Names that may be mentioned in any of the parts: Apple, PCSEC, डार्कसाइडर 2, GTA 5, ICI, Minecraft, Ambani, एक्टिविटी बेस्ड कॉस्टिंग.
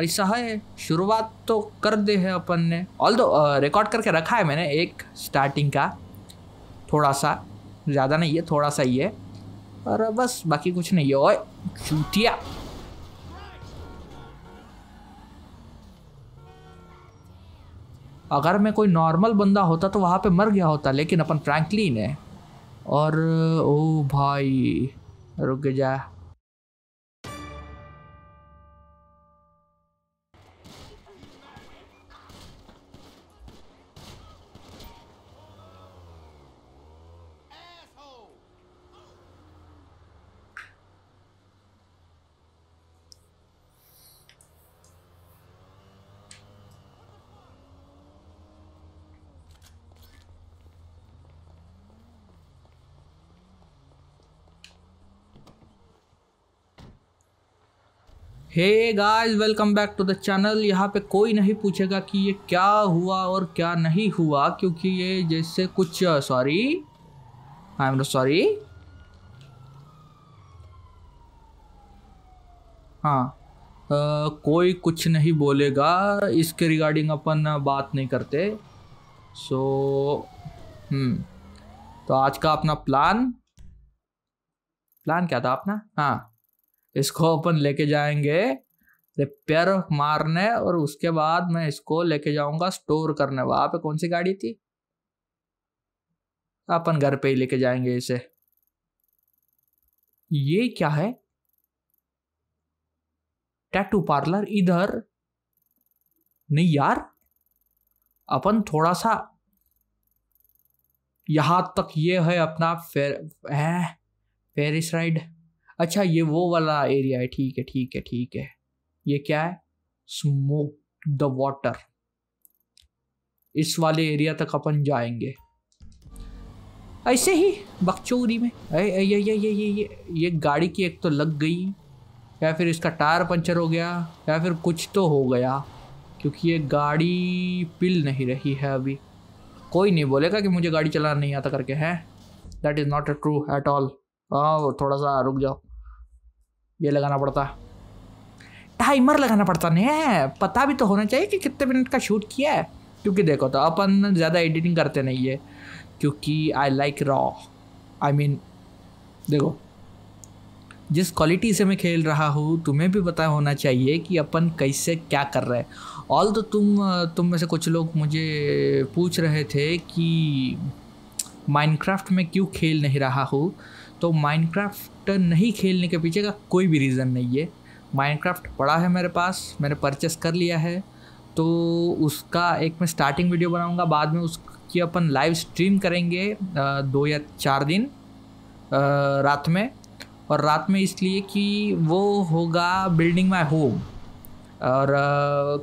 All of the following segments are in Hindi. ऐसा है, शुरुआत तो कर दे है अपन ने। ऑल्दो रिकॉर्ड करके रखा है मैंने एक स्टार्टिंग का, थोड़ा सा, ज़्यादा नहीं है, थोड़ा सा ही है, और बस बाकी कुछ नहीं है। ओए चूतिया, अगर मैं कोई नॉर्मल बंदा होता तो वहाँ पे मर गया होता, लेकिन अपन फ्रैंकलिन है। और ओ भाई रुक जा, hey guys welcome back to the channel. यहाँ पे कोई नहीं पूछेगा कि ये क्या हुआ और क्या नहीं हुआ, क्योंकि ये जैसे कुछ सॉरी, आई एम सॉरी। हाँ कोई कुछ नहीं बोलेगा, इसके रिगार्डिंग अपन बात नहीं करते। सो तो आज का अपना प्लान क्या था अपना? हाँ, इसको अपन लेके जाएंगे रिपेयर मारने, और उसके बाद मैं इसको लेके जाऊंगा स्टोर करने। वहां पे कौन सी गाड़ी थी? अपन घर पे ही लेके जाएंगे इसे। ये क्या है? Tattoo parlour? इधर नहीं यार, अपन थोड़ा सा यहां तक। ये है अपना फेरिस राइड। अच्छा ये वो वाला एरिया है, ठीक है ठीक है ठीक है। ये क्या है? Smoke the water. इस वाले एरिया तक अपन जाएंगे ऐसे ही बकचोदी में। ये गाड़ी की एक तो लग गई, या फिर इसका टायर पंचर हो गया, या फिर कुछ तो हो गया, क्योंकि ये गाड़ी पिल नहीं रही है अभी। कोई नहीं बोलेगा कि मुझे गाड़ी चलाना नहीं आता करके, है that is not true at all. हाँ थोड़ा सा रुक जाओ, ये लगाना पड़ता, टाइमर लगाना पड़ता नहीं है, पता भी तो होना चाहिए कि कितने मिनट का शूट किया है। क्योंकि देखो तो अपन ज़्यादा एडिटिंग करते नहीं है, क्योंकि I like raw. I mean देखो, जिस क्वालिटी से मैं खेल रहा हूँ तुम्हें भी पता होना चाहिए कि अपन कैसे क्या कर रहे हैं। ऑल तो तुम में से कुछ लोग मुझे पूछ रहे थे कि माइनक्राफ्ट में क्यों खेल नहीं रहा हूँ, तो माइनक्राफ्ट नहीं खेलने के पीछे का कोई भी रीज़न नहीं है। माइनक्राफ्ट पड़ा है मेरे पास, मैंने परचेस कर लिया है, तो उसका एक मैं स्टार्टिंग वीडियो बनाऊंगा, बाद में उसकी अपन लाइव स्ट्रीम करेंगे 2 या 4 दिन रात में। और रात में इसलिए कि वो होगा बिल्डिंग माय होम, और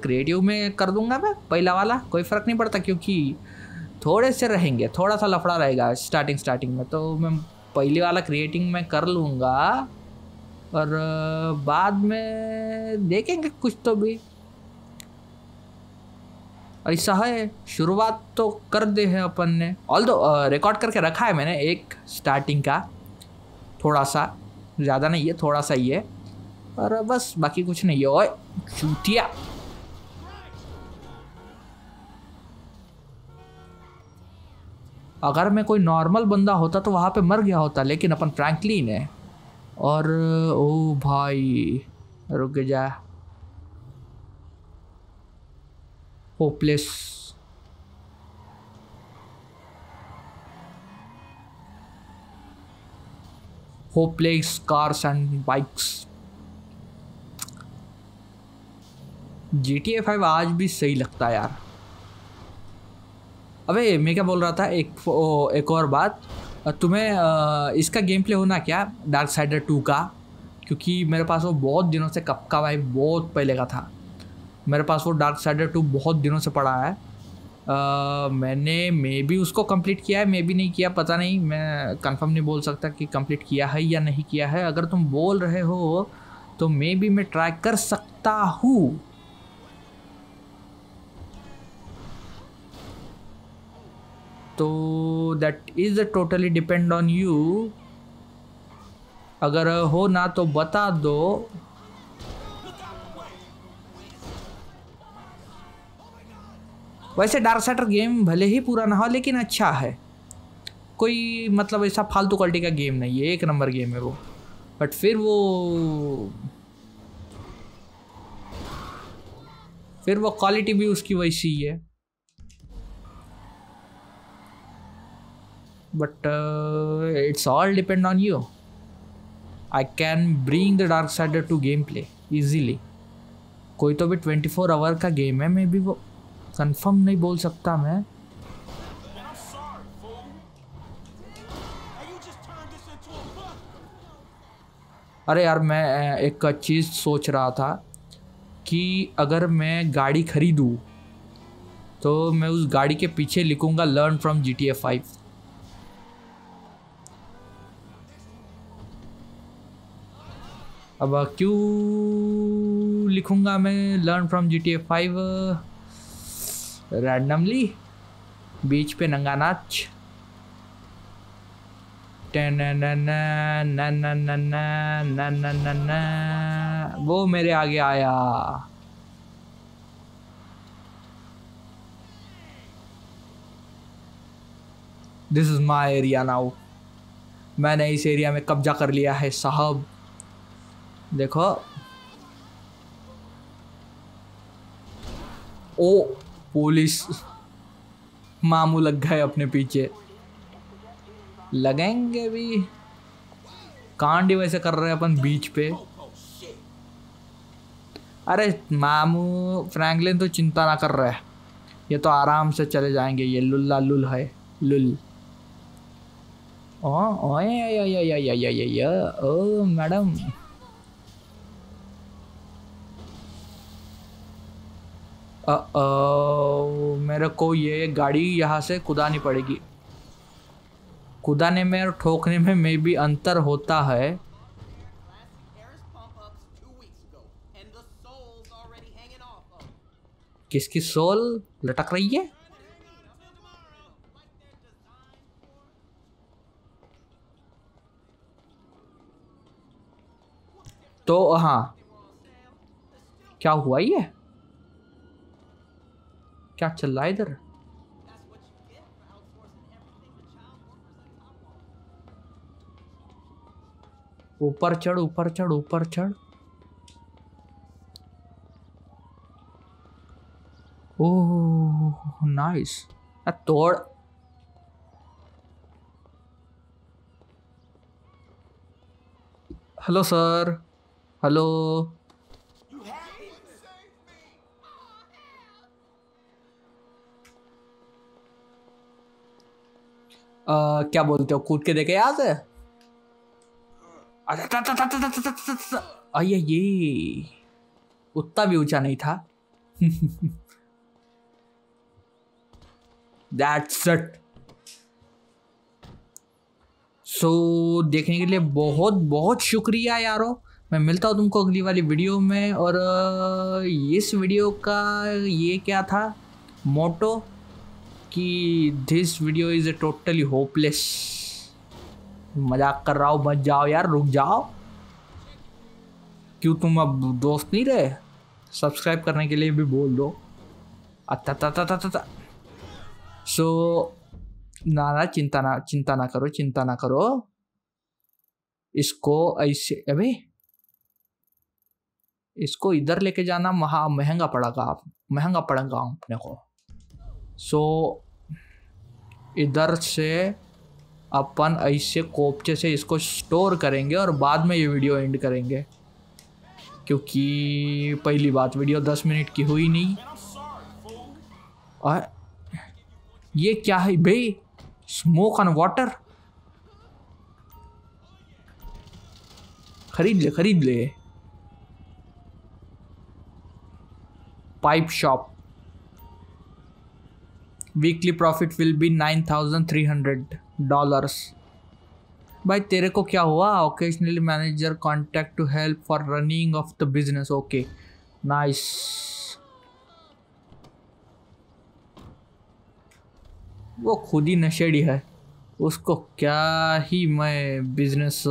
क्रिएटिव में कर दूंगा मैं पहला वाला, कोई फ़र्क नहीं पड़ता, क्योंकि थोड़े से रहेंगे, थोड़ा सा लफड़ा रहेगा स्टार्टिंग में, तो मैं पहले वाला क्रिएटिंग में कर लूँगा, और बाद में देखेंगे कुछ तो भी। ऐसा है, शुरुआत तो कर दे है अपन ने। ऑल्दो रिकॉर्ड करके रखा है मैंने एक स्टार्टिंग का, थोड़ा सा, ज़्यादा नहीं है, थोड़ा सा ही है, और बस बाकी कुछ नहीं है। ओए चूतिया, अगर मैं कोई नॉर्मल बंदा होता तो वहाँ पे मर गया होता, लेकिन अपन फ्रैंकलिन है। और ओ भाई रुक जा, hopeless. Hopeless cars and bikes. GTA 5 आज भी सही लगता है यार। अबे मैं क्या बोल रहा था, एक और बात, तुम्हें इसका गेम प्ले होना क्या डार्कसाइडर 2 का, क्योंकि मेरे पास वो बहुत दिनों से, कब का भाई, बहुत पहले का था मेरे पास वो डार्कसाइडर 2, बहुत दिनों से पड़ा है। मैंने मे भी उसको कंप्लीट किया है, मे भी नहीं किया, पता नहीं, मैं कंफर्म नहीं बोल सकता कि कंप्लीट किया है या नहीं किया है। अगर तुम बोल रहे हो तो मे भी मैं ट्राई कर सकता हूँ। तो that is totally depend on you, अगर हो ना तो बता दो। वैसे डार्कसाइडर गेम भले ही पूरा ना हो लेकिन अच्छा है, कोई मतलब ऐसा फालतू क्वालिटी का गेम नहीं है, एक नंबर गेम है वो। बट फिर वो क्वालिटी भी उसकी वैसी है। But it's all depend on you. I can bring the डार्कसाइडर to game play easily. कोई तो भी 24 आवर का गेम है, मैं भी वो कंफर्म नहीं बोल सकता मैं। अरे यार, मैं एक चीज़ सोच रहा था कि अगर मैं गाड़ी खरीदूँ तो मैं उस गाड़ी के पीछे लिखूँगा लर्न फ्रॉम GTA 5। अब क्यों लिखूँगा मैं लर्न फ्रॉम GTA 5? रैंडमली बीच पे नंगा नाच वो मेरे आगे आया। This is my area now. मैंने इस एरिया में कब्जा कर लिया है साहब। देखो, ओ पुलिस मामू लग गए अपने पीछे, लगेंगे भी। कांड वैसे कर रहे हैं अपन बीच पे। अरे मामू फ्रैंकलिन तो चिंता ना कर रहा है, ये तो आराम से चले जाएंगे। ये लुल्ला लुल है लुल। ओ मैडम, मेरे को ये गाड़ी यहाँ से कुदानी पड़ेगी। कुदाने में और ठोकने में भी अंतर होता है। किसकी सोल लटक रही है? तो हाँ, क्या हुआ? ये क्या चल रहा है इधर? ऊपर चढ़, ऊपर चढ़, ऊपर चढ़। Oh nice. तोड़, हेलो सर, हेलो। क्या बोलते हो, कूद के देखे यहाँ से? अच्छा, ये उतना भी ऊंचा नहीं था। That's it. So, देखने के लिए बहुत बहुत शुक्रिया यारों। मैं मिलता हूँ तुमको अगली वाली वीडियो में। और इस वीडियो का ये क्या था मोटो कि this video is totally hopeless. मजाक कर रहा हूँ, मत जाओ यार, रुक जाओ। क्यों तुम अब दोस्त नहीं रहे? सब्सक्राइब करने के लिए भी बोल दो। अत्ता। सो ना चिंता ना करो। इसको ऐसे, अबे इसको इधर लेके जाना महंगा पड़ेगा अपने को। सो इधर से अपन ऐसे कोपचे से इसको स्टोर करेंगे और बाद में ये वीडियो एंड करेंगे, क्योंकि पहली बात वीडियो 10 मिनट की हुई नहीं। और ये क्या है भाई, स्मोक ऑन वाटर? खरीद ले। Pipe shop weekly profit will be $9,300। भाई तेरे को क्या हुआ? Occasionally manager contact to help for running of the business. Okay nice. वो खुद ही नशेड़ी है, उसको क्या ही मैं बिजनेस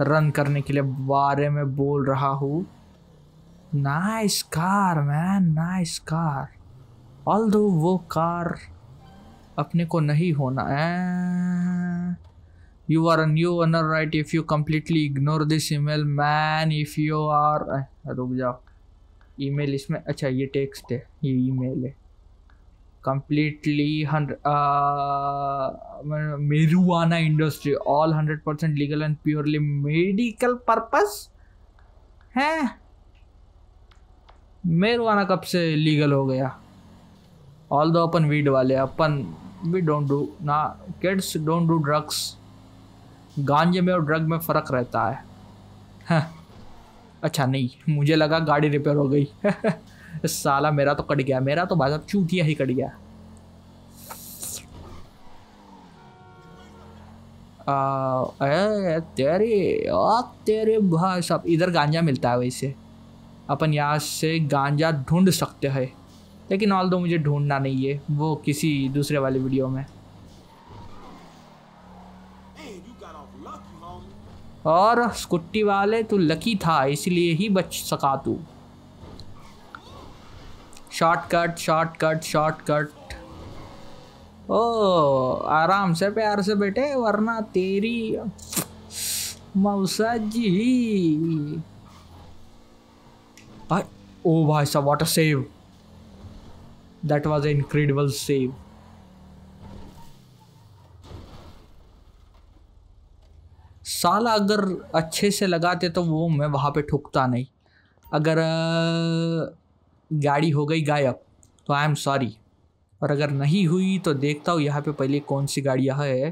रन करने के लिए बारे में बोल रहा हूँ। Nice car man, nice car. Although वो कार अपने को नहीं होना है। You are a new owner right if you completely ignore this email man if you are. रुक जाओ, ईमेल इसमें, अच्छा ये टेक्स्ट है, ये ईमेल है। Completely marijuana industry all 100% legal and purely medical purpose है। marijuana कब से legal हो गया? Although अपन weed वाले, अपन we don't do ना, kids don't do drugs। गांजे में और ड्रग में फ़र्क रहता है। हाँ अच्छा, नहीं मुझे लगा गाड़ी रिपेयर हो गई। साला मेरा तो कट गया, मेरा तो भाई साहब चूतिया ही कट गया। तेरे भाई साहब इधर गांजा मिलता है, वैसे अपन यहाँ से गांजा ढूंढ सकते हैं, लेकिन ऑल दो मुझे ढूंढना नहीं है, वो किसी दूसरे वाले वीडियो में। और स्कूटी वाले तू लकी था, इसलिए ही बच सका तू। Shortcut shortcut shortcut. ओ आराम से प्यार से बैठे, वरना तेरी मौसा जी। ओ भाई साहब what a save, that was an incredible save. साला अगर अच्छे से लगाते तो वो मैं वहाँ पे ठुकता नहीं। अगर गाड़ी हो गई गायब तो आई एम सॉरी, और अगर नहीं हुई तो देखता हूँ यहाँ पे पहले कौन सी गाड़ियाँ है।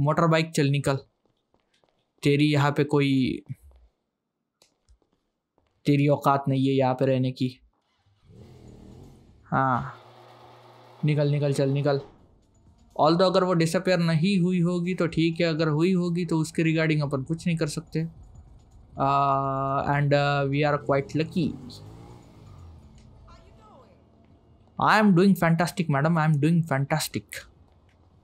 मोटर बाइक, चल निकल। तेरी यहाँ पे कोई, तेरी औकात नहीं है यहाँ पे रहने की। हाँ निकल निकल, चल निकल। ऑल दो अगर वो डिसअपेयर नहीं हुई होगी तो ठीक है, अगर हुई होगी तो उसके रिगार्डिंग अपन कुछ नहीं कर सकते। And we are quite lucky. I am doing fantastic madam, I am doing fantastic.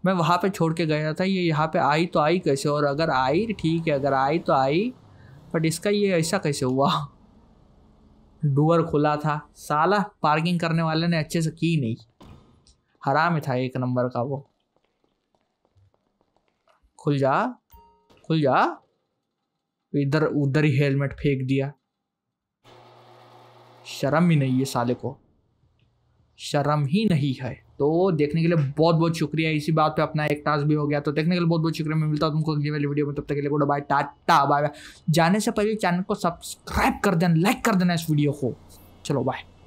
मैं वहाँ पे छोड़ के गया था, ये यहाँ पे आई तो आई कैसे? और अगर आई ठीक है, अगर आई तो आई, बट इसका ये ऐसा कैसे हुआ? डोर खुला था, साला पार्किंग करने वाले ने अच्छे से की नहीं। हराम था एक नंबर का वो। खुल जा खुल जा, इधर उधर ही हेलमेट फेंक दिया। शर्म ही नहीं है साले को, शर्म ही नहीं है। तो देखने के लिए बहुत बहुत शुक्रिया, इसी बात पे अपना एक टास्क भी हो गया। तो देखने के लिए बहुत बहुत शुक्रिया, मैं मिलता हूँ तुमको अगली वाली वीडियो में। तब तक के लिए good bye, tata bye bye. जाने से पहले चैनल को सब्सक्राइब कर देना, लाइक कर देना इस वीडियो को। चलो बाय।